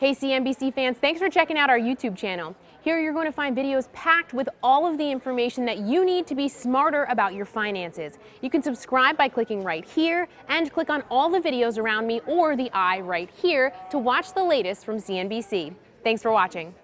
Hey CNBC fans, thanks for checking out our YouTube channel. Here you're going to find videos packed with all of the information that you need to be smarter about your finances. You can subscribe by clicking right here and click on all the videos around me or the eye right here to watch the latest from CNBC. Thanks for watching.